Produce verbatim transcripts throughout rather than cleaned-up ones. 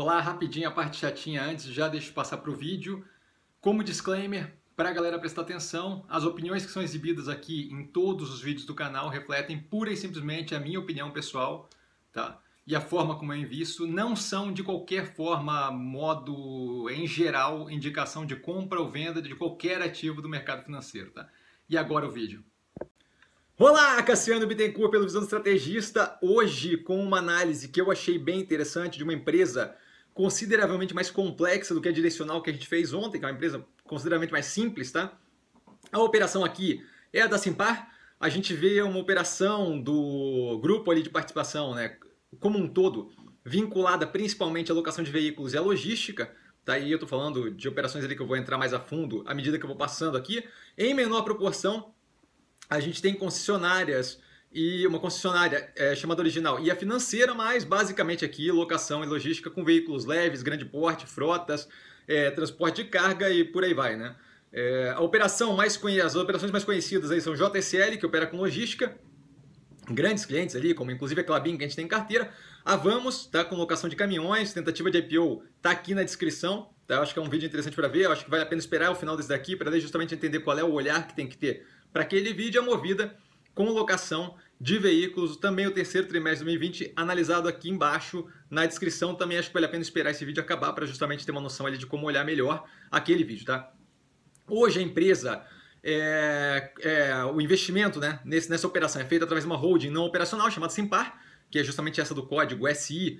Olá, rapidinho a parte chatinha antes, já deixo passar para o vídeo. Como disclaimer, para a galera prestar atenção, as opiniões que são exibidas aqui em todos os vídeos do canal refletem pura e simplesmente a minha opinião pessoal, tá? E a forma como eu invisto não são de qualquer forma, modo em geral, indicação de compra ou venda de qualquer ativo do mercado financeiro, tá? E agora o vídeo. Olá, Cassiano Bittencourt pelo Visão do Estrategista, hoje com uma análise que eu achei bem interessante de uma empresa consideravelmente mais complexa do que a direcional que a gente fez ontem, que é uma empresa consideravelmente mais simples, tá? A operação aqui é a da Simpar, a gente vê uma operação do grupo ali de participação, né, como um todo, vinculada principalmente à locação de veículos e à logística, tá? E eu tô falando de operações ali que eu vou entrar mais a fundo à medida que eu vou passando aqui, em menor proporção. A gente tem concessionárias e uma concessionária é, chamada original e a financeira, mas basicamente aqui locação e logística com veículos leves, grande porte, frotas, é, transporte de carga e por aí vai, né? É, a operação mais as operações mais conhecidas aí são J S L, que opera com logística, grandes clientes ali, como inclusive a Clabin, que a gente tem em carteira. A VAMOS, tá, com locação de caminhões, tentativa de I P O tá aqui na descrição, tá? Eu acho que é um vídeo interessante para ver, eu acho que vale a pena esperar o final desse daqui para justamente entender qual é o olhar que tem que ter para aquele vídeo. A Movida com locação de veículos, também o terceiro trimestre de dois mil e vinte, analisado aqui embaixo na descrição. Também acho que vale a pena esperar esse vídeo acabar para justamente ter uma noção ali de como olhar melhor aquele vídeo, tá? Hoje a empresa, é, é, o investimento, né, nesse, nessa operação é feito através de uma holding não operacional chamada Simpar, que é justamente essa do código S I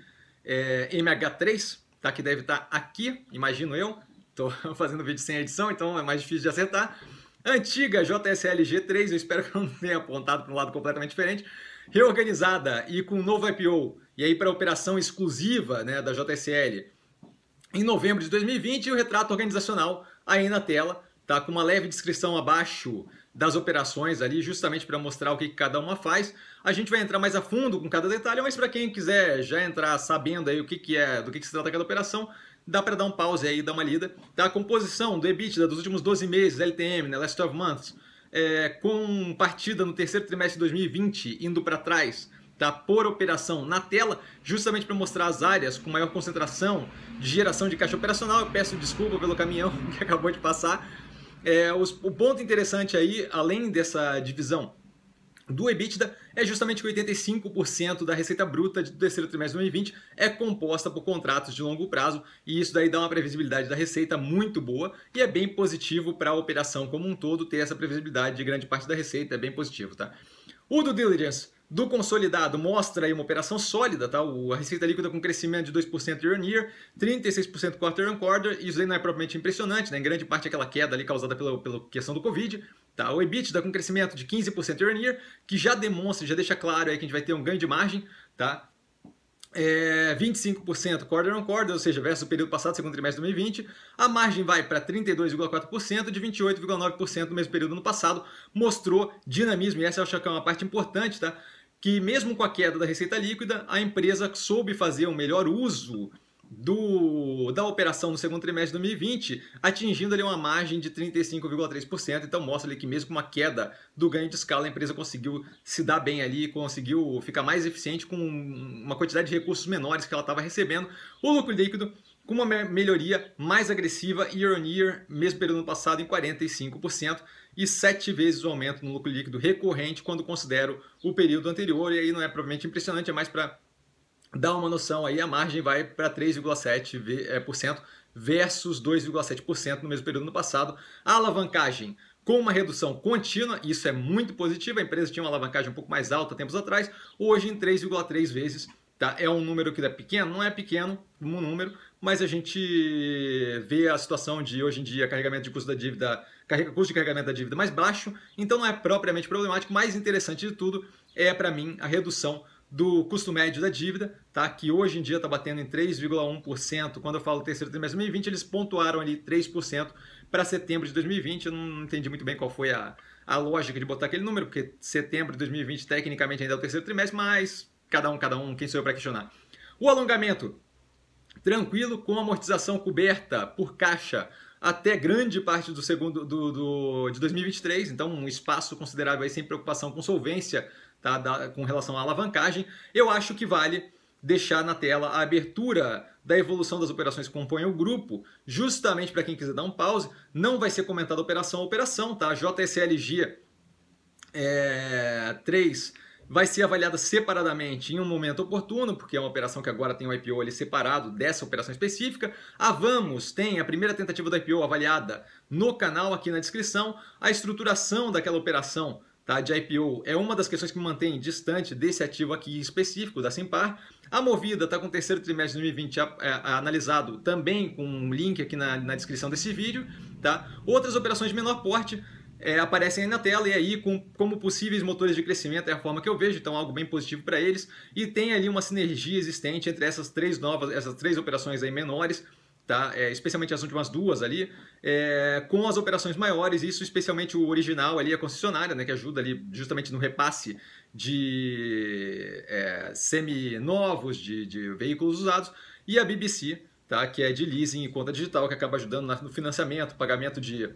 M H três, é, tá, que deve estar aqui, imagino eu. Estou fazendo vídeo sem edição, então é mais difícil de acertar. Antiga J S L G três, eu espero que eu não tenha apontado para um lado completamente diferente, reorganizada e com um novo I P O, e aí para operação exclusiva, né, da J S L em novembro de dois mil e vinte, e o retrato organizacional aí na tela, tá, com uma leve descrição abaixo das operações ali, justamente para mostrar o que cada uma faz. A gente vai entrar mais a fundo com cada detalhe, mas para quem quiser já entrar sabendo aí o que, que é, do que, que se trata cada operação, dá para dar um pause aí e dar uma lida. Tá? A composição do EBITDA dos últimos doze meses, L T M, né, Last twelve months, é, com partida no terceiro trimestre de dois mil e vinte, indo para trás, tá, por operação na tela, justamente para mostrar as áreas com maior concentração de geração de caixa operacional. Eu peço desculpa pelo caminhão que acabou de passar. É, os, o ponto interessante aí, além dessa divisão do EBITDA, é justamente que oitenta e cinco por cento da receita bruta do terceiro trimestre de dois mil e vinte é composta por contratos de longo prazo, e isso daí dá uma previsibilidade da receita muito boa, e é bem positivo para a operação como um todo ter essa previsibilidade de grande parte da receita, é bem positivo, tá? O due diligence do consolidado mostra aí uma operação sólida, tá? A receita líquida com crescimento de dois por cento year on year, trinta e seis por cento quarter on quarter, isso aí não é propriamente impressionante, né? Em grande parte aquela queda ali causada pela, pela questão do Covid, tá? O EBITDA com crescimento de quinze por cento year on year, que já demonstra, já deixa claro aí que a gente vai ter um ganho de margem, tá? É vinte e cinco por cento quarter on quarter, ou seja, versus o período passado, segundo trimestre de dois mil e vinte, a margem vai para trinta e dois vírgula quatro por cento de vinte e oito vírgula nove por cento no mesmo período no passado, mostrou dinamismo, e essa eu acho que é uma parte importante, tá? Que mesmo com a queda da receita líquida, a empresa soube fazer um melhor uso do, da operação no segundo trimestre de dois mil e vinte, atingindo ali uma margem de trinta e cinco vírgula três por cento, então mostra ali que mesmo com uma queda do ganho de escala, a empresa conseguiu se dar bem ali, conseguiu ficar mais eficiente com uma quantidade de recursos menores que ela estava recebendo. O lucro líquido com uma melhoria mais agressiva year on year, mesmo período passado, em quarenta e cinco por cento, e sete vezes o aumento no lucro líquido recorrente quando considero o período anterior, e aí não é provavelmente impressionante, é mais para dar uma noção aí. A margem vai para três vírgula sete por cento versus dois vírgula sete por cento no mesmo período no passado. A alavancagem com uma redução contínua, isso é muito positivo, a empresa tinha uma alavancagem um pouco mais alta tempos atrás, hoje em três vírgula três vezes, tá? É um número que é pequeno, não é pequeno um número, mas a gente vê a situação de hoje em dia carregamento de custo da dívida, custo de carregamento da dívida mais baixo, então não é propriamente problemático. Mais interessante de tudo é, para mim, a redução do custo médio da dívida, tá? Que hoje em dia está batendo em três vírgula um por cento. Quando eu falo terceiro trimestre de dois mil e vinte, eles pontuaram ali três por cento para setembro de dois mil e vinte. Eu não entendi muito bem qual foi a, a lógica de botar aquele número, porque setembro de dois mil e vinte tecnicamente ainda é o terceiro trimestre, mas cada um, cada um, quem sou eu para questionar. O alongamento tranquilo, com amortização coberta por caixa até grande parte do segundo do, do, de dois mil e vinte e três, então um espaço considerável aí sem preocupação com solvência, tá, da, com relação à alavancagem. Eu acho que vale deixar na tela a abertura da evolução das operações que compõem o grupo, justamente para quem quiser dar um pause. Não vai ser comentada operação a operação, tá? A J S L G é, três vai ser avaliada separadamente em um momento oportuno, porque é uma operação que agora tem o I P O ali separado dessa operação específica. A VAMOS tem a primeira tentativa do I P O avaliada no canal aqui na descrição. A estruturação daquela operação, tá, de I P O é uma das questões que me mantém distante desse ativo aqui específico da Simpar. A Movida está com o terceiro trimestre de dois mil e vinte a, a, a, analisado também com um link aqui na, na descrição desse vídeo. Tá? Outras operações de menor porte é, aparecem aí na tela e aí com, como possíveis motores de crescimento é a forma que eu vejo, então algo bem positivo para eles. E tem ali uma sinergia existente entre essas três novas, essas três operações aí menores, tá? É, especialmente as últimas duas ali, é, com as operações maiores, isso especialmente o original ali, a concessionária, né, que ajuda ali justamente no repasse de é, semi-novos, de, de veículos usados, e a B B C, tá, que é de leasing e conta digital, que acaba ajudando no financiamento, pagamento de,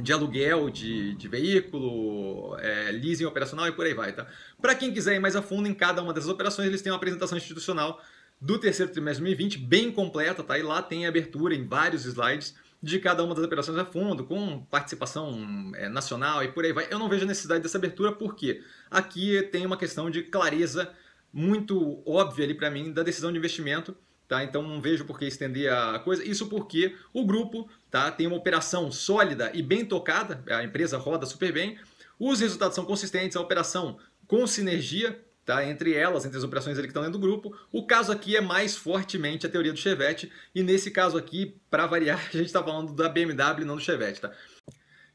de aluguel, de, de veículo, é, leasing operacional e por aí vai. Tá? Para quem quiser ir mais a fundo em cada uma dessas operações, eles têm uma apresentação institucional do terceiro trimestre de dois mil e vinte, bem completa, tá? E lá tem abertura em vários slides de cada uma das operações a fundo, com participação é, nacional e por aí vai. Eu não vejo a necessidade dessa abertura porque aqui tem uma questão de clareza muito óbvia ali para mim da decisão de investimento, tá? Então não vejo por que estender a coisa. Isso porque o grupo, tá, tem uma operação sólida e bem tocada, a empresa roda super bem, os resultados são consistentes, a operação com sinergia, tá, entre elas, entre as operações ali que estão dentro do grupo. O caso aqui é mais fortemente a teoria do Chevette, e nesse caso aqui, para variar, a gente está falando da B M W, não do Chevette. Tá?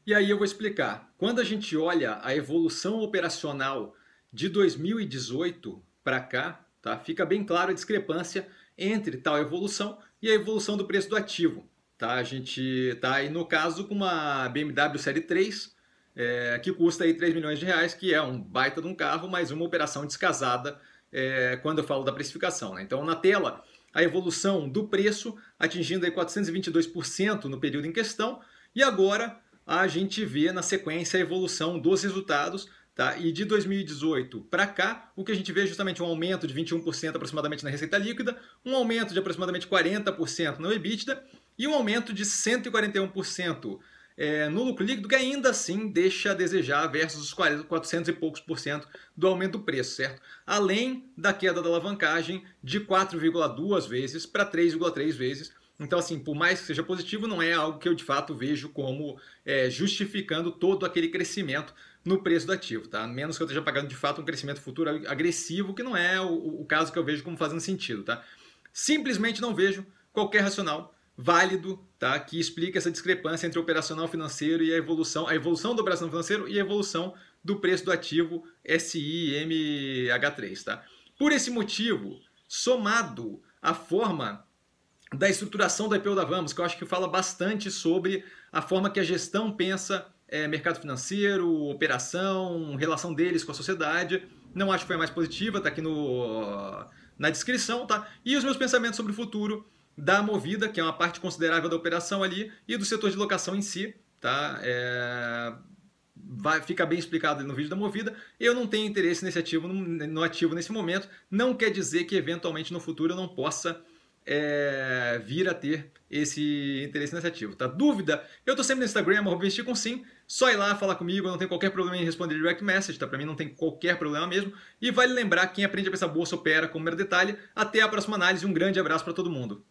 E aí eu vou explicar. Quando a gente olha a evolução operacional de dois mil e dezoito para cá, tá, fica bem claro a discrepância entre tal evolução e a evolução do preço do ativo. Tá? A gente está aí, no caso, com uma B M W Série três, É, que custa aí três milhões de reais, que é um baita de um carro, mas uma operação descasada é, quando eu falo da precificação. Né? Então, na tela, a evolução do preço atingindo aí quatrocentos e vinte e dois por cento no período em questão, e agora a gente vê na sequência a evolução dos resultados, tá? E de dois mil e dezoito para cá, o que a gente vê é justamente um aumento de vinte e um por cento aproximadamente na receita líquida, um aumento de aproximadamente quarenta por cento no EBITDA e um aumento de cento e quarenta e um por cento É, no lucro líquido, que ainda assim deixa a desejar versus os quatrocentos e poucos por cento do aumento do preço, certo? Além da queda da alavancagem de quatro vírgula duas vezes para três vírgula três vezes. Então, assim, por mais que seja positivo, não é algo que eu de fato vejo como é, justificando todo aquele crescimento no preço do ativo, tá? A menos que eu esteja pagando de fato um crescimento futuro agressivo, que não é o, o caso que eu vejo como fazendo sentido, tá? Simplesmente não vejo qualquer racional válido, tá, que explica essa discrepância entre o operacional financeiro e a evolução, a evolução do operacional financeiro e a evolução do preço do ativo S I M H três. Tá? Por esse motivo, somado à forma da estruturação da I P O da Vamos, que eu acho que fala bastante sobre a forma que a gestão pensa é, mercado financeiro, operação, relação deles com a sociedade, não acho que foi a mais positiva, está aqui no, na descrição, tá? E os meus pensamentos sobre o futuro da Movida, que é uma parte considerável da operação ali, e do setor de locação em si, tá? É... Vai, fica bem explicado no vídeo da Movida. Eu não tenho interesse nesse ativo, no ativo nesse momento, não quer dizer que eventualmente no futuro eu não possa é... vir a ter esse interesse nesse ativo, tá? Dúvida? Eu tô sempre no Instagram, investir com sim, só ir lá falar comigo, eu não tenho qualquer problema em responder direct message, tá? Pra mim não tem qualquer problema mesmo, e vale lembrar, quem aprende a pensar bolsa opera com o mero detalhe. Até a próxima análise, um grande abraço para todo mundo.